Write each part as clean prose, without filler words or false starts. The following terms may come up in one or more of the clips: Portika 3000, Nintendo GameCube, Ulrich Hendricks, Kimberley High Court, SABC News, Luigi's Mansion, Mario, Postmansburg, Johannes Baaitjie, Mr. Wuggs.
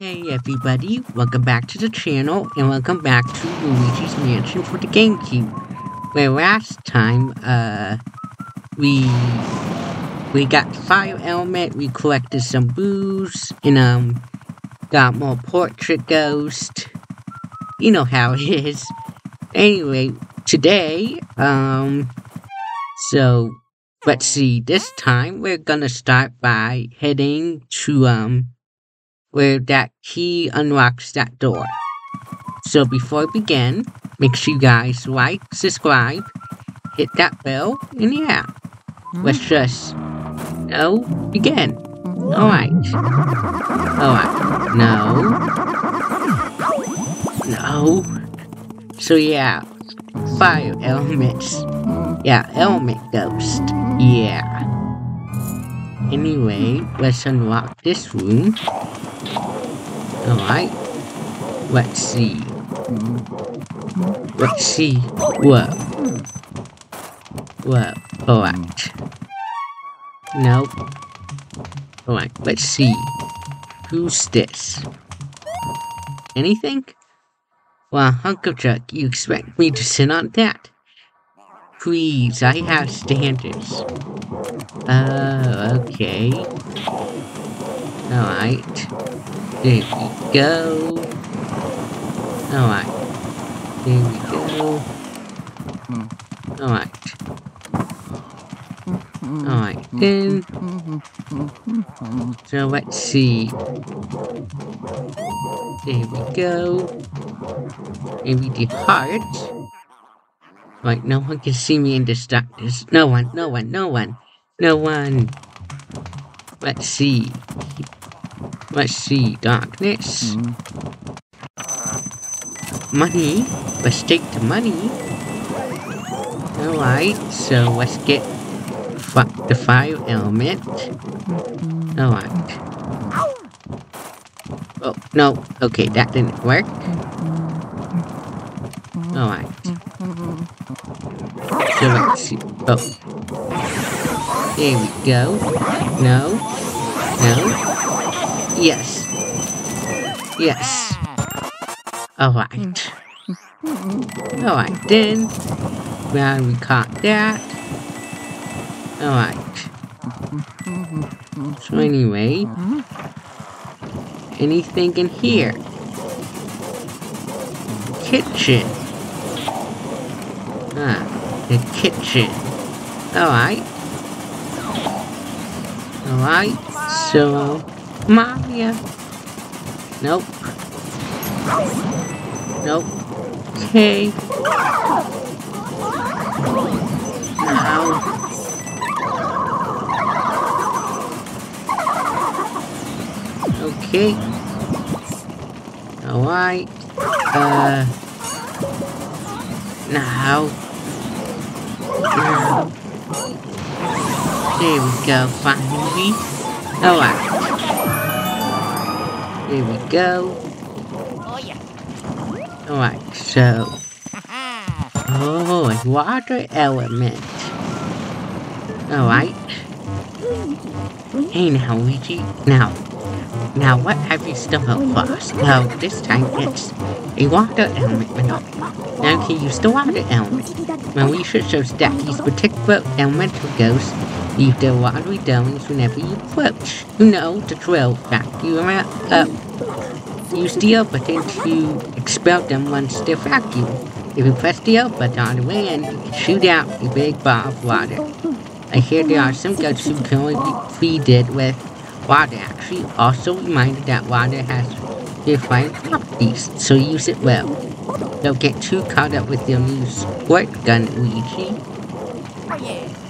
Hey everybody, welcome back to the channel, and welcome back to Luigi's Mansion for the GameCube, where last time, we got the fire element, we collected some booze, and, got more portrait ghost, you know how it is. Anyway, today, so, let's see, this time we're gonna start by heading to, where that key unlocks that door. So before we begin, make sure you guys like, subscribe, hit that bell, and yeah, let's just begin. Alright, so yeah, fire elements, yeah, element ghost, yeah. Anyway, let's unlock this room. Alright, let's see. Whoa. Alright. Nope. Alright, let's see. Who's this? Anything? Well, hunk of junk, you expect me to sit on that? Please, I have standards. Okay. Alright. There we go. Alright. There we go. Alright. Alright then. So let's see. There we go. And we did hearts. Right, no one can see me in this darkness. No one. Let's see. Let's see, darkness. Money. Let's take the money. Alright, so let's get the fire element. Alright. Oh, no. Okay, that didn't work. Alright. So let's see. Oh. There we go. Yes. Alright. Alright then. Now we caught that. Alright. So anyway. Anything in here? Kitchen. Ah, the kitchen. Alright. Alright, so... Maria. Nope. Okay. No. Okay. Alright. No. There we go, finally. Alright. There we go. Alright, so... Oh, a water element. Alright. Hey now, Luigi. Now what have you stumbled across? Well, this time it's a water element. Now you can use the water element. My research shows that these particular elemental ghosts leave their watery domes whenever you approach. You know the drill. Vacuum up. Use the up button to expel them once they're vacuumed. If you press the up button on the way in, you can shoot out a big ball of water. I hear there are some ghosts who can only be treated with water. Actually, also reminded that water has purifying properties, so use it well. Don't get too caught up with your new squirt gun, Luigi.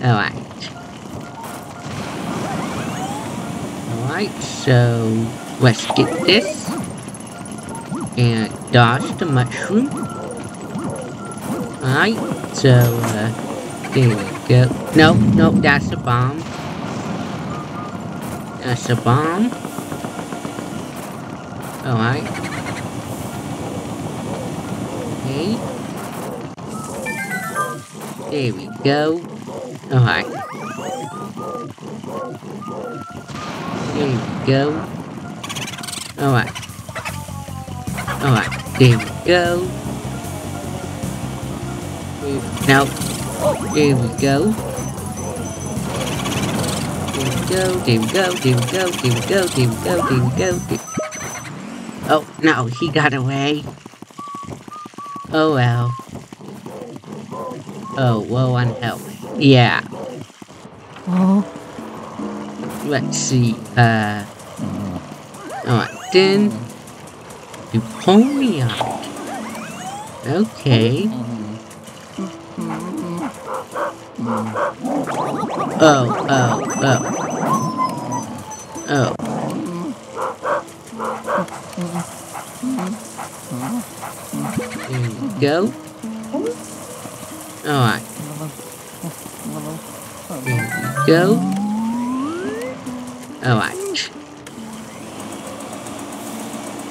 Alright. Alright, so let's get this and dodge the mushroom. Alright, so there we go. No, that's a bomb. Alright. Okay. There we go. Alright. There we go. Alright. Alright, there we go. Now, there we go. There we go. Oh, no, he got away. Oh, well. Oh, woe and hell. Yeah. Oh. Let's see, Alright, then. You pull me out. Okay. Oh. There we go. Alright. There we go. Alright.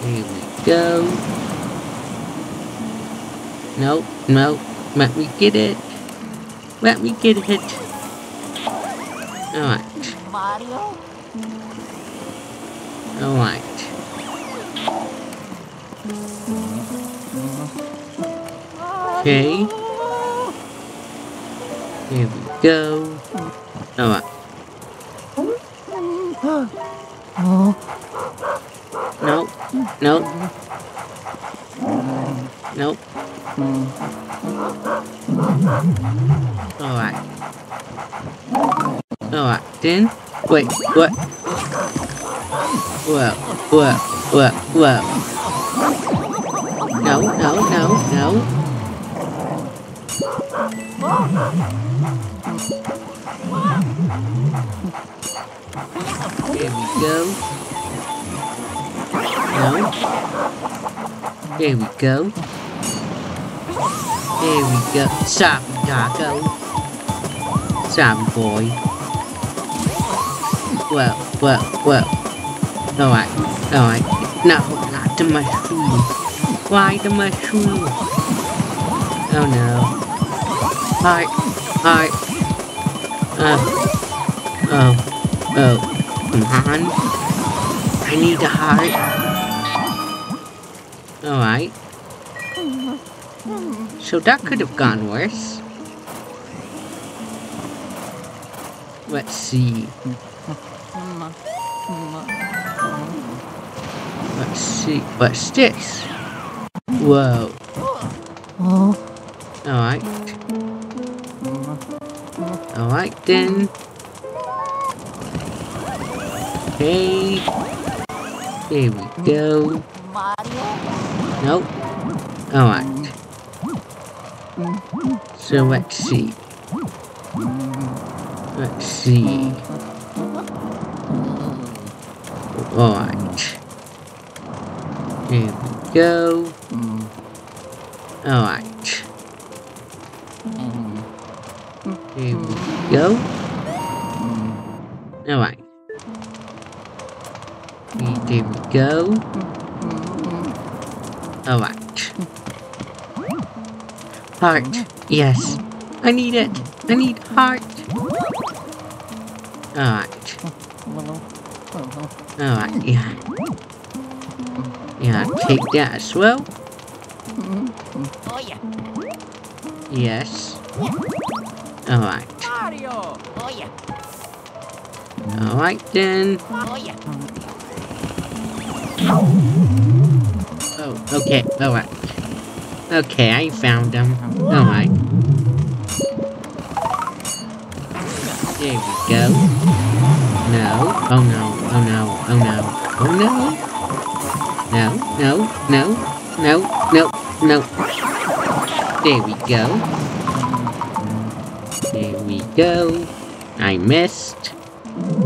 There we go. Nope, nope. Let me get it. Let me get it. Alright. Alright. Okay. Here we go. Alright. Nope. Nope. Nope. Alright. Alright, then. Wait, what? Whoa. No. There we go. No. There we go. There we go. Sorry, Taco. Sorry, boy. Whoa. Alright. No, not the mushroom. Why the mushroom? Oh no. Hi. Come on. I need a heart. Alright. So that could have gone worse. Let's see. Let's see. What's this? Whoa. Alright. Alright then. Okay. Here we go. Nope. Alright. So let's see. Alright. Here we go. Alright. Here we go. Alright. There we go. Alright. Heart. Yes. I need it. I need heart. Alright. Alright, yeah. Yeah, take that as well. Yes. Alright. Alright then. Oh, okay, alright. Okay, I found them. Alright. There we go. No. Oh no. There we go. There we go. I missed.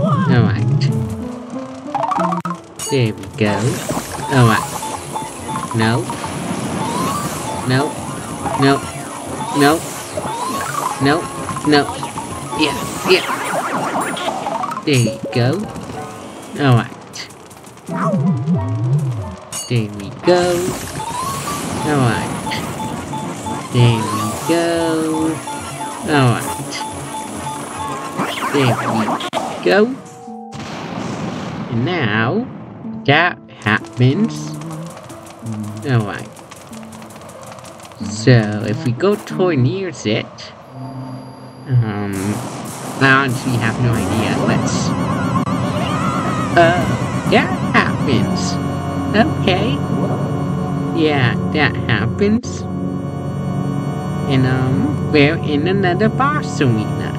Alright. There we go. Alright. No. Yeah. There you go. Alright. There we go. Alright. There we go. Alright. There we go. And now, that happens. Alright. So, if we go towards it... I honestly have no idea. Let's... that happens! Okay. Yeah, that happens. And, we're in another boss arena.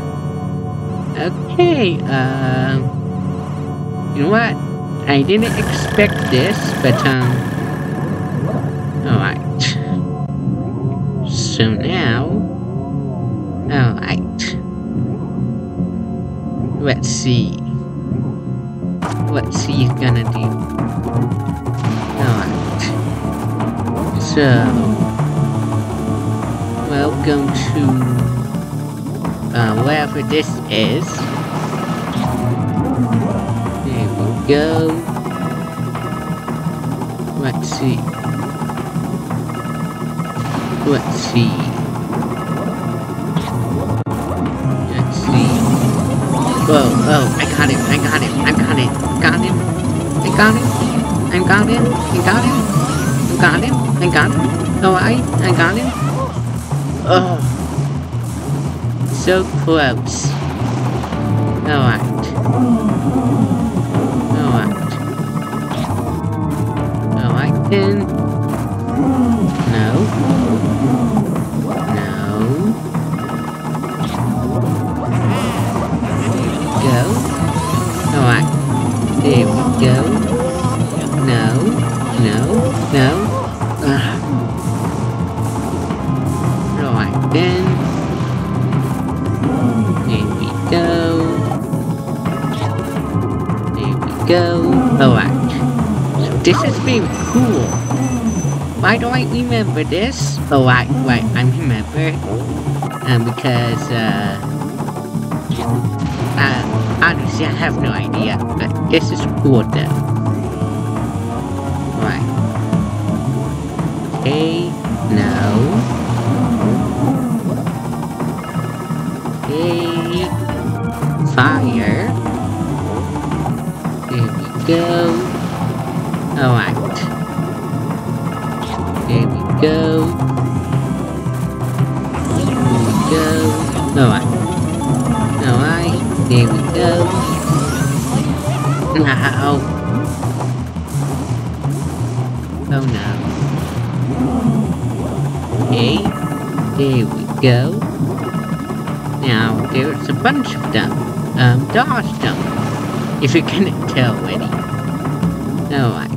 Okay, you know what? I didn't expect this, but, alright. So now... Alright. Let's see. Let's see he's gonna do. Alright. So... Welcome to... wherever this is. There we go. Let's see. Let's see. Whoa, oh, I got him, alright, I got him, oh, so close, alright then, no, go. Alright. There we go. No. Alright then. There we go. There we go. Alright. This has been cool. Why do I remember this? Alright, right, I remember. Because, honestly, I have no idea, but this is cool though. Right. Okay, no. Okay. Fire. There we go. Alright. There we go. There we go. Alright. There we go. No. Oh no. Okay. There we go. Now, there's a bunch of them. Dodge them. If you couldn't tell already. Alright.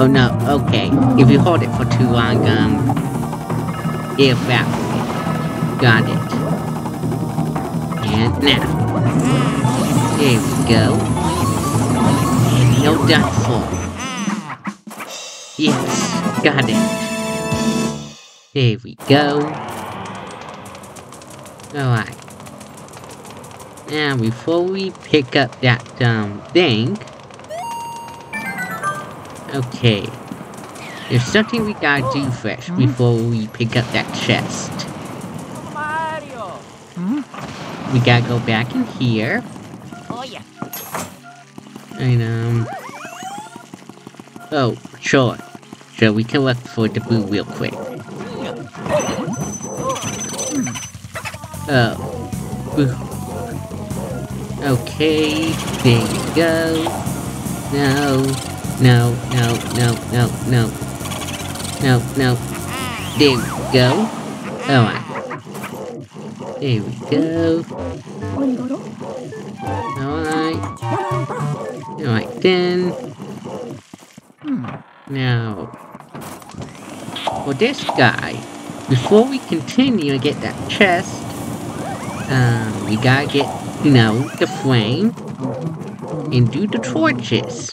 Oh no, okay. If you hold it for too long, it'll evaporate. Got it. And now. There we go. And no downfall. Yes, got it. There we go. Alright. Now, before we pick up that, thing... Okay. There's something we gotta do first before we pick up that chest. We gotta go back in here. Oh yeah. And oh, sure. Sure, we can look for the blue real quick. Oh. Okay, there you go. No. There we go. Alright. There we go. Alright then. Now, for this guy, before we continue and get that chest, we gotta get, you know, the flame, and do the torches.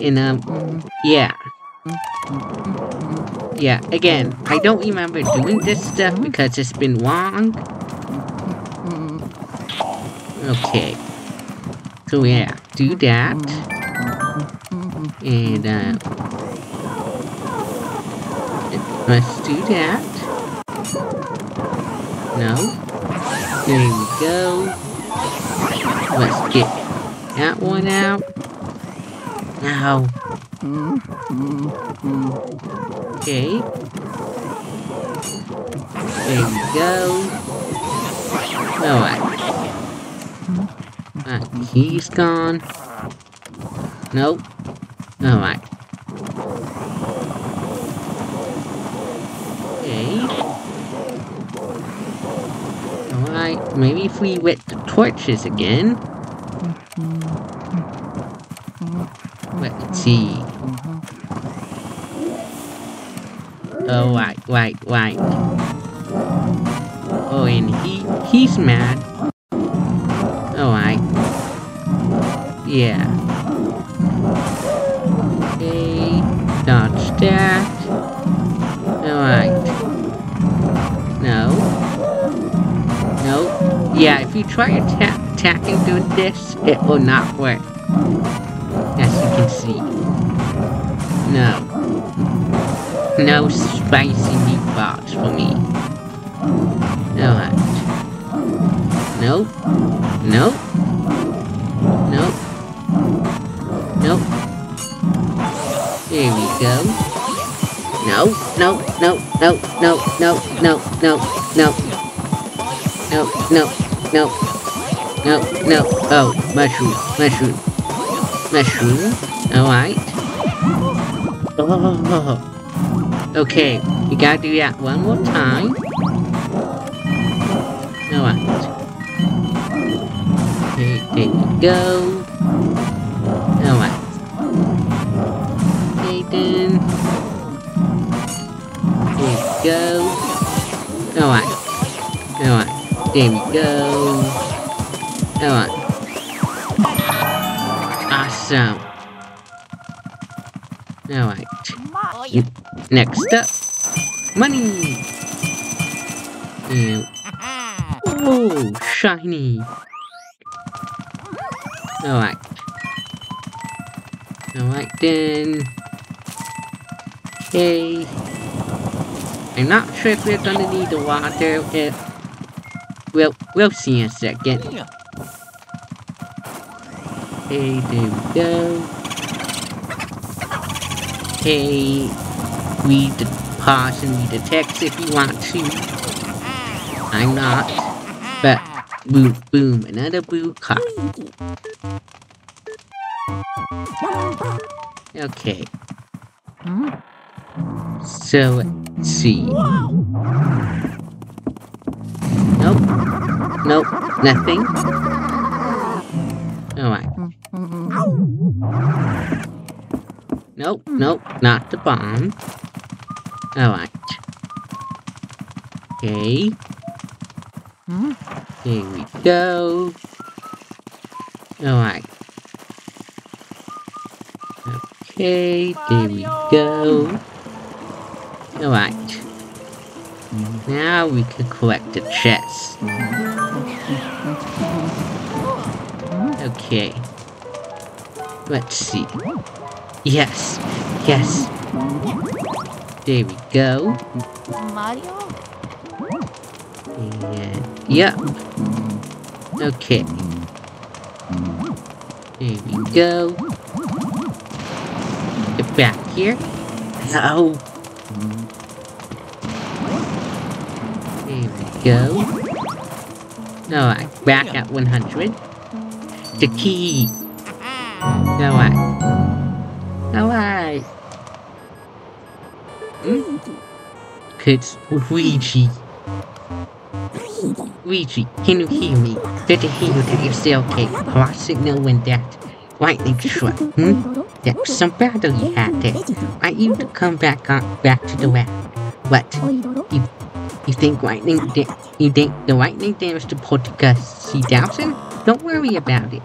And, yeah. Yeah, again, I don't remember doing this stuff because it's been long. Okay. So yeah, do that. And, let's do that. No. There we go. Let's get that one out. Now, Okay. There we go. Alright. That key's gone. Nope. Alright. Okay. Alright, maybe if we wet the torches again. Let's see. Oh, right. Oh, and he's mad. Alright. Yeah. Okay, dodge that. Alright. No. No. Yeah, if you try attacking through this, it will not work. As you can see. No. No spicy meatballs for me. Alright. Nope. Nope. Nope. Nope. There we go. No. No. No. No. No. No. No. No. No. No. No. No. No. No. Oh, mushroom. Mushroom. Mushroom. Alright. Oh. Okay, you gotta do that one more time. Alright. Okay, there we go. Alright. Okay then. There we go. Alright. Alright. There we go. Alright. Awesome. Alright. Next up, money! Oh, shiny! Alright. Alright then. Okay. I'm not sure if we're gonna need the water, if... We'll see in a second. Okay, there we go. Okay, read the pause and read the text if you want to. I'm not. But, boom, boom, another blue card. Okay. So, let's see. Nope. Nope, nothing. Alright. Nope, nope, not the bomb. Alright. Okay. Here we go. Alright. Okay, there we go. Alright. Now we can collect the chest. Okay. Let's see. Yes, yes. There we go. Mario. And yep. Okay. There we go. Get back here. No. There we go. Alright, back at 100. The key. Alright. Alright. It's Luigi. Luigi, can you hear me? Good to hear that you're still okay. Well, I signal when that lightning struck. That was some battle you had there. I need to come back to the lab. But you think the lightning damaged the Portika 3000? Don't worry about it.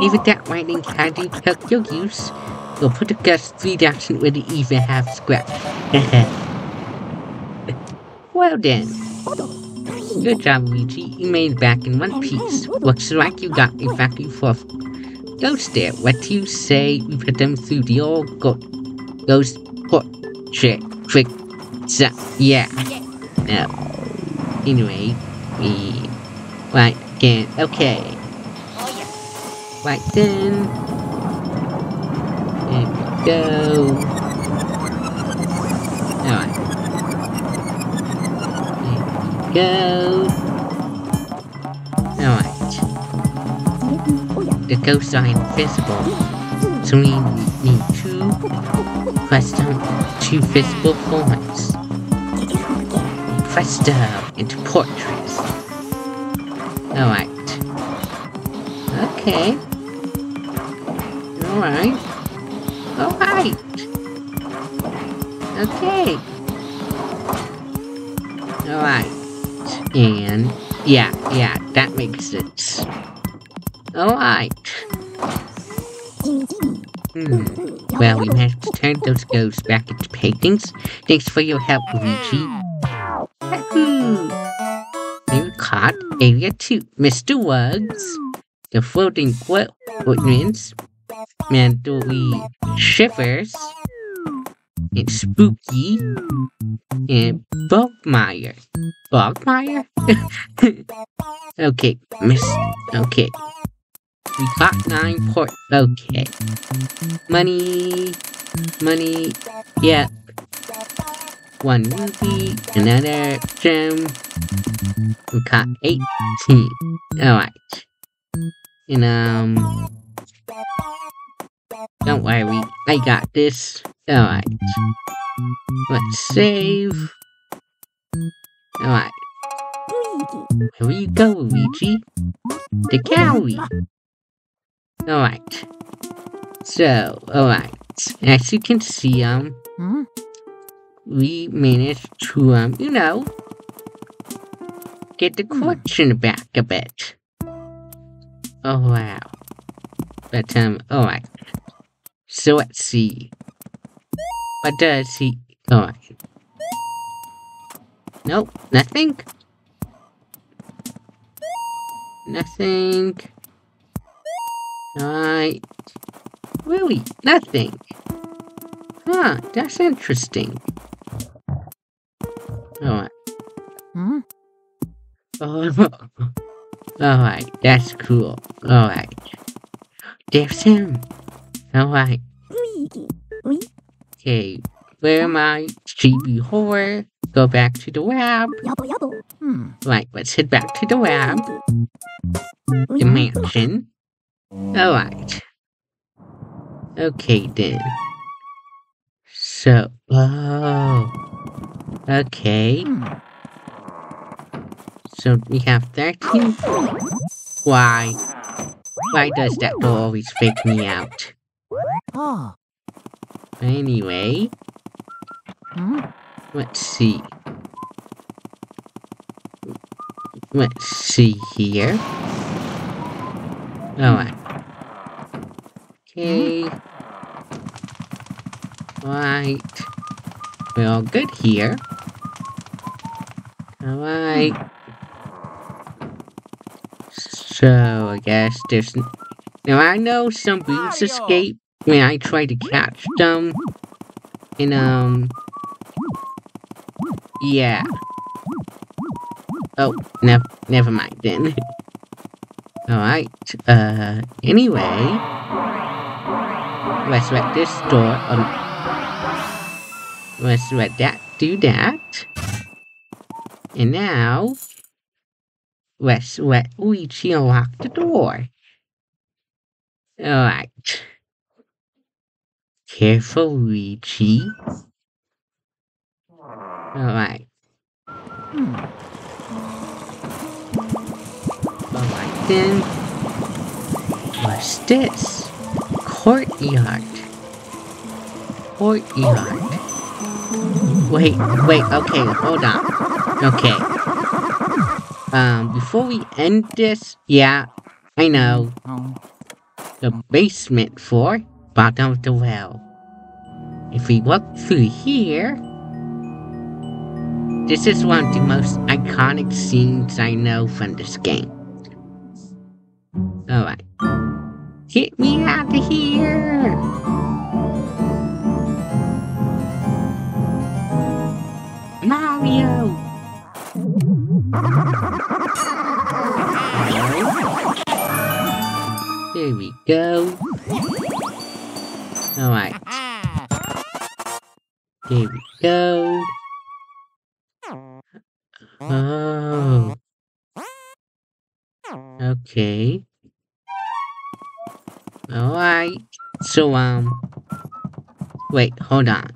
Even that lightning hadn't helped your use. You'll put the guts 3000 wouldn't even have scrap. Well then. Good job, Luigi. You made it back in one piece. Looks like you got a vacuum for ghost there. What do you say we put them through the old ghost portrait trick? So, yeah. No. Anyway, we... Right, again. Okay. Right then. go. Alright. Go. Alright. The ghosts are invisible. So we need two visible forms. Press down into portraits. Alright. Okay. Alright. Alright. Okay. Alright. And yeah, that makes sense. Alright. Well, we managed to turn those ghosts back into paintings. Thanks for your help, Luigi. New card, Area 2. Mr. Wuggs. The floating woodwinds, mandatory shivers, and spooky, and Bogmire. Bogmire? Okay, okay. We got 9 port, okay. Money, yep. One ruby, another gem. We got 18, alright. And, don't worry, I got this. Alright. Let's save. Alright. Here you go, Luigi. The cowie. Alright. So, alright. As you can see, we managed to, you know, get the collection back a bit. Oh wow. But alright. So let's see. What does he? Alright. Nope, nothing. Nothing. Alright. Really, nothing. Huh, that's interesting. Alright. Hmm? Oh. Alright, that's cool. Alright. There's him. Alright. Okay, where am I? GB Horror. Go back to the lab. Right, let's head back to the lab. The mansion. Alright. Okay then. So, oh. Okay. So we have 13. Why? Why does that door always fake me out? Anyway, let's see. Let's see here. Alright. Okay. Right. We're all good here. Alright. So, I guess there's... Now, I know some birds escape when I try to catch them. And, yeah. Oh, never mind then. Alright, anyway. Let's let this door... let's let that do that. And now... let's let Luigi unlock the door. Alright. Careful, Luigi. Alright. Alright then. What's this? Courtyard. Courtyard. Wait, okay, hold on. Okay. Before we end this, yeah, I know. The basement floor, bottom of the well. If we look through here, this is one of the most iconic scenes I know from this game. Alright. Get me out of here! Mario! There we go. Alright. Here we go. Oh. Okay. Alright. So, wait, hold on.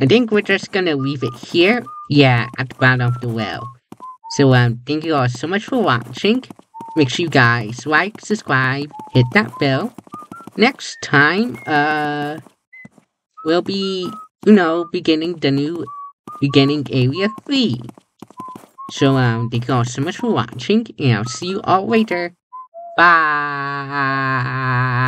I think we're just gonna leave it here. Yeah, at the bottom of the well. So, thank you all so much for watching. Make sure you guys like, subscribe, hit that bell. Next time, we'll be, you know, beginning the new beginning Area 3. So, thank you all so much for watching, and I'll see you all later. Bye!